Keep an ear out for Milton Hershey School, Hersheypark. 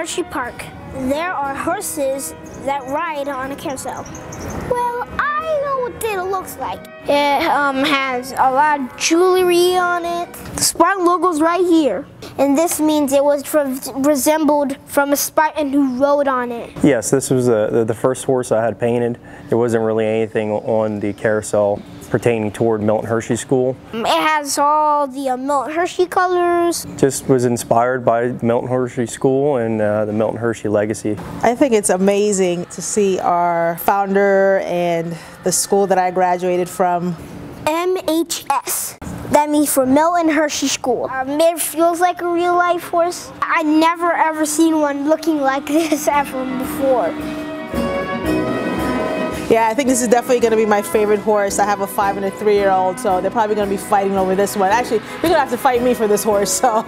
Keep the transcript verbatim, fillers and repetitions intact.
Hershey Park. There are horses that ride on a carousel. Well, I know what it looks like. It um, has a lot of jewelry on it. The Spartan logo's right here. And this means it was resembled from a Spartan who rode on it. Yes, this was the, the first horse I had painted. There wasn't really anything on the carousel pertaining toward Milton Hershey School. It has all the uh, Milton Hershey colors. Just was inspired by Milton Hershey School and uh, the Milton Hershey legacy. I think it's amazing to see our founder and the school that I graduated from. M H S. That means for Milton Hershey School. Um, it feels like a real life horse. I never ever seen one looking like this ever before. Yeah, I think this is definitely going to be my favorite horse. I have a five and a three-year-old, so they're probably going to be fighting over this one. Actually, they're going to have to fight me for this horse, so.